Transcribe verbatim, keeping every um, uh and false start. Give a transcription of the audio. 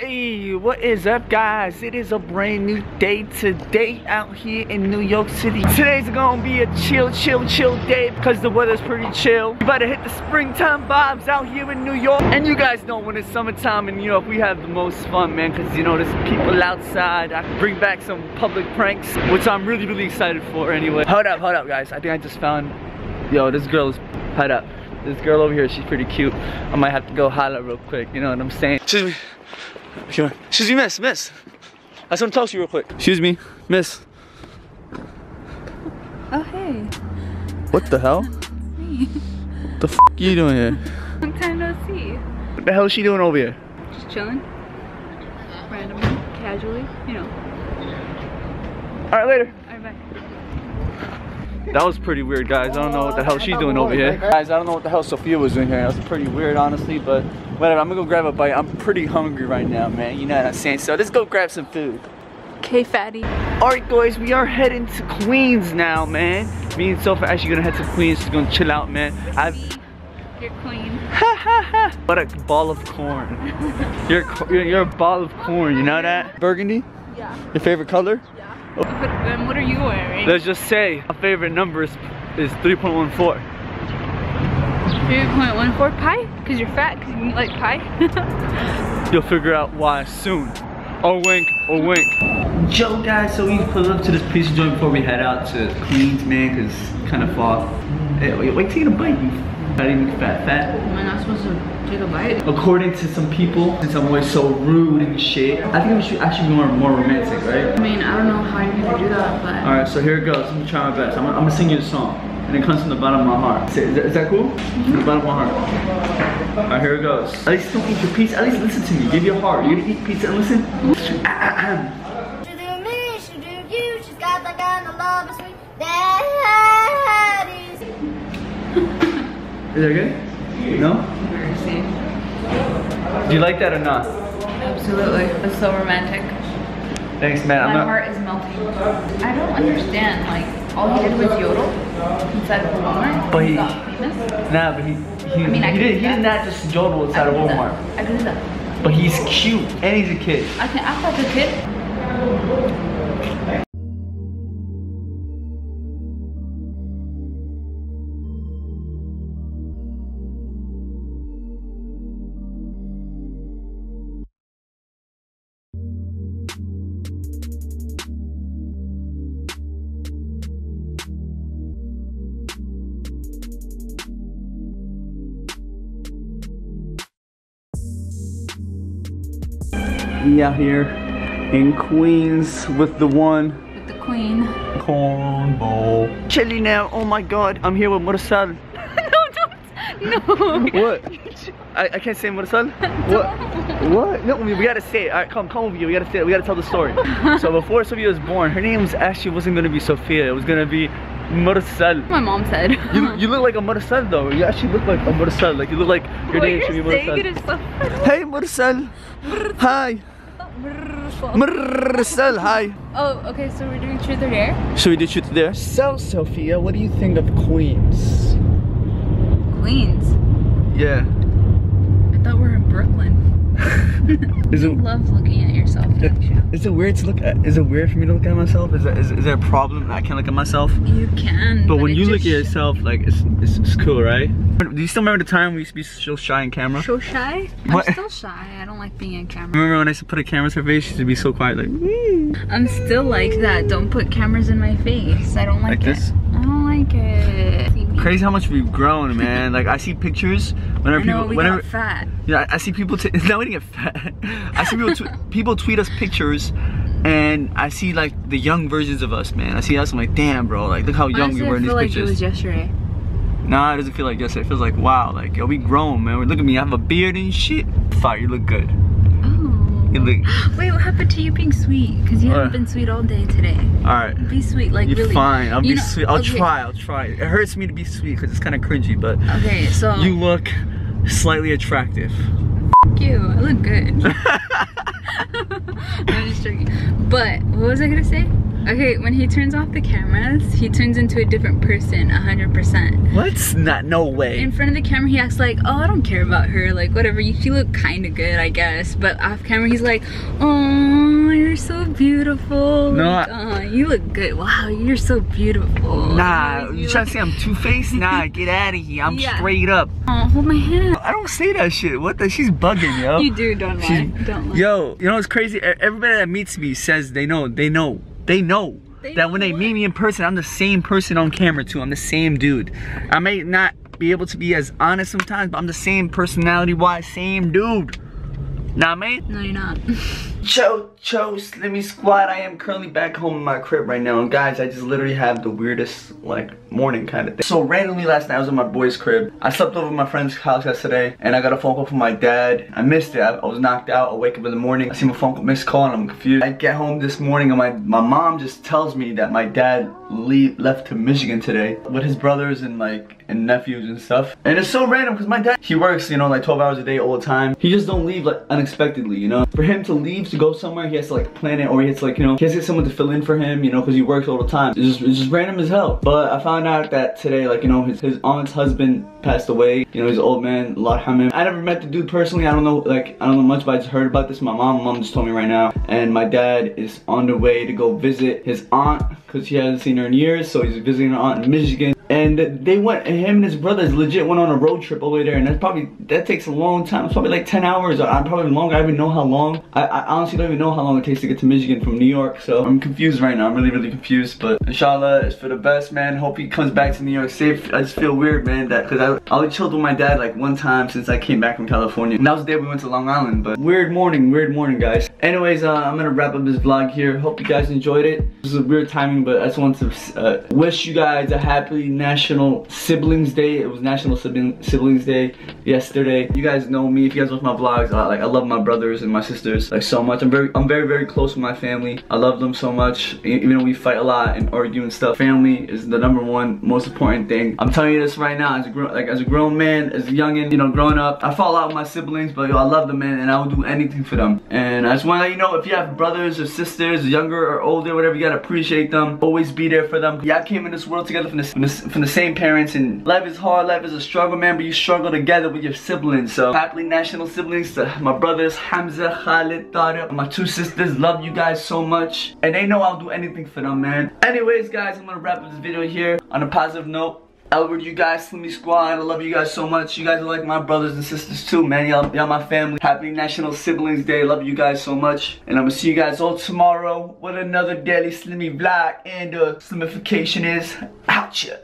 Hey, what is up, guys? It is a brand new day today out here in New York City. Today's gonna be a chill, chill, chill day because the weather's pretty chill. We about to hit the springtime vibes out here in New York. And you guys know when it's summertime in New York, we have the most fun, man, because you know there's people outside. I bring back some public pranks, which I'm really, really excited for anyway. Hold up, hold up, guys. I think I just found, yo, this girl is, hold up. This girl over here, she's pretty cute. I might have to go holla real quick, you know what I'm saying? Excuse me. Excuse me, Excuse me miss, miss. I just want to talk to you real quick. Excuse me, miss. Oh, hey. What the hell? It's me. What the f*** are you doing here? Long time no see. What the hell is she doing over here? Just chilling. Randomly, casually, you know. Alright, later. Alright, bye. That was pretty weird, guys. I don't know what the hell she's doing over here. Guys, I don't know what the hell Sophia was doing here. That was pretty weird, honestly, but whatever. I'm gonna go grab a bite. I'm pretty hungry right now, man. You know what I'm saying? So let's go grab some food. Okay, fatty. Alright, guys, we are heading to Queens now, man. Me and Sophia are actually gonna head to Queens. She's gonna chill out, man. I've... You're queen. Ha ha ha. What a ball of corn. you're, you're, you're a ball of corn, you know that? Burgundy? Yeah. Your favorite color? Yeah. But then what are you wearing? Let's just say my favorite number is, is three point one four. three point one four pie? Because you're fat, because you eat like pie? You'll figure out why soon. Oh wink, oh wink. Yo guys, so we pulled up to this pizza joint before we head out to Queens, man, because it's kind of far. Hey, wait, wait, take a bite, you fat, you fat, fat. Am I not supposed to take a bite? According to some people, since I'm always so rude and shit, I think we should actually be more, more romantic, right? I mean, I don't know how you can do that, but... Alright, so here it goes. I'm gonna try my best. I'm, I'm gonna sing you a song, and it comes from the bottom of my heart. Is that, is that cool? Mm-hmm. From the bottom of my heart. Alright, here it goes. At least don't eat your pizza. At least listen to me. Give your heart. You're gonna eat pizza and listen? Mm-hmm. Ah, ah, ah. Is that good? No? Embarrassing. Do you like that or not? Absolutely. It's so romantic. Thanks, man. My I'm heart not... is melting. I don't understand. Like, all he did was yodel inside of Walmart. But he... Nah, but he... he I mean, I he, did, he did not just yodel inside of Walmart. That. I could do that. But he's cute. And he's a kid. I can act like a kid. We out here in Queens with the one. With the queen. Cornball. Chilly now, oh my god. I'm here with Mursal. No, don't. No. What? I, I can't say Mursal? What? What? No, we, we gotta say it. All right, come, come over here. We gotta say it. We gotta tell the story. So before Sophia was born, her name was actually wasn't gonna be Sophia. It was gonna be Mursal. My mom said. you, you look like a Mursal though. You actually look like a Mursal. Like you look like your well, name should be Mursal. Hey Mursal. Hi. Mursal, hi. Oh, okay, so we're doing truth or dare? Should we do truth or dare? So, Sophia, what do you think of Queens? Queens? Yeah. I thought we were in Brooklyn. Is it, I love looking at yourself, don't you? Is it weird to look at, is it weird for me to look at myself? Is that, is, is there a problem that I can't look at myself? You can. But, but when you look at yourself, like, it's, it's, it's cool, right? Do you still remember the time we used to be so shy on camera? So shy? What? I'm still shy. I don't like being on camera. Remember when I used to put a camera in her face? She used to be so quiet, like. I'm still like that. Don't put cameras in my face. I don't like, like it. Like this? I don't like it. Crazy how much we've grown, man. Like I see pictures whenever I know, people. We whenever got fat. Yeah, I see people. Now we didn't get fat. I see people. Tw people tweet us pictures. And I see like the young versions of us, man. I see us. I'm like, damn, bro. Like look how young honestly, we were in these like pictures. I feel like it was yesterday. Nah, it doesn't feel like yesterday. It feels like wow, like yo, we grown, man. Look at me, I have a beard and shit. Fuck, you look good. Oh. You look. Wait, what happened to you being sweet? Because you uh, haven't been sweet all day today. All right. Be sweet, like you're really. You're fine. I'll you be know, sweet. I'll okay. try. I'll try. It hurts me to be sweet because it's kind of cringy, but. Okay, so. You look slightly attractive. F you. I look good. I'm just joking. But what was I gonna say? Okay, when he turns off the cameras, he turns into a different person, one hundred percent. What? Not, no way. In front of the camera, he acts like, oh, I don't care about her, like, whatever, you, she looked kind of good, I guess. But off camera, he's like, oh, you're so beautiful. No, like, I, oh, you look good, wow, you're so beautiful. Nah, you, you trying to say I'm two-faced? Nah, get out of here, I'm yeah. straight up. Oh, hold my hand. I don't say that shit, what the, she's bugging, yo. You do, don't lie, she, don't lie. Yo, you know what's crazy? Everybody that meets me says they know, they know. They know they that know when they what? meet me in person, I'm the same person on camera too. I'm the same dude. I may not be able to be as honest sometimes, but I'm the same personality-wise, same dude. Nah, mate? No, you're not. Cho, Cho, Slimmy Squad. I am currently back home in my crib right now. And guys, I just literally have the weirdest, like, morning kind of thing. So randomly last night, I was in my boy's crib. I slept over at my friend's house yesterday, and I got a phone call from my dad. I missed it. I, I was knocked out. I wake up in the morning. I see my phone call, missed call, and I'm confused. I get home this morning, and my, my mom just tells me that my dad leave, left to Michigan today with his brothers and, like, and nephews and stuff. And it's so random, because my dad, he works, you know, like twelve hours a day all the time. He just don't leave, like, unexpectedly, you know. For him to leave to go somewhere, he has to, like, plan it, or he has to, like, you know, he has to get someone to fill in for him, you know, because he works all the time. It's just, it's just random as hell. But I found out that today, like, you know, his, his aunt's husband passed away. You know, his old man, Lahjaman. I never met the dude personally. I don't know, like, I don't know much, but I just heard about this. My mom, my mom just told me right now. And my dad is on the way to go visit his aunt, because he hasn't seen her in years, so he's visiting her aunt in Michigan. And they went, and him and his brothers legit went on a road trip over there, and that's probably, that takes a long time. It's probably like ten hours, or I'm probably longer, I don't even know how long. I, I honestly don't even know how long it takes to get to Michigan from New York, so I'm confused right now. I'm really, really confused, but inshallah, it's for the best, man. Hope he comes back to New York safe. I just feel weird, man, that, because I, I only chilled with my dad like one time since I came back from California, and that was the day we went to Long Island, but weird morning, weird morning, guys. Anyways, uh, I'm gonna wrap up this vlog here. Hope you guys enjoyed it. This is a weird timing, but I just want to uh, wish you guys a happy National Siblings Day. It was National Sibling Siblings Day yesterday. You guys know me. If you guys watch my vlogs, I, like I love my brothers and my sisters like so much. I'm very, I'm very, very close with my family. I love them so much. Even though we fight a lot and argue and stuff, family is the number one most important thing. I'm telling you this right now. As a grown, like as a grown man, as a youngin, you know, growing up, I fought a lot with my siblings, but yo, I love them, man, and I would do anything for them. And I just want to let you know, if you have brothers or sisters, younger or older, whatever, you gotta appreciate them. Always be there for them. Y'all came in this world together from the, from the from the same parents, and life is hard, life is a struggle, man, but you struggle together with your siblings. So happily National Siblings to my brothers Hamza, Khalid, Tariq, my two sisters. Love you guys so much, and they know I'll do anything for them, man. Anyways, guys, I'm gonna wrap up this video here on a positive note. Outward you guys, Slimmy Squad, I love you guys so much. You guys are like my brothers and sisters too, man. Y'all my family. Happy National Siblings Day. Love you guys so much. And I'm gonna see you guys all tomorrow with another daily Slimmy vlog, and the uh, Slimification is out ya.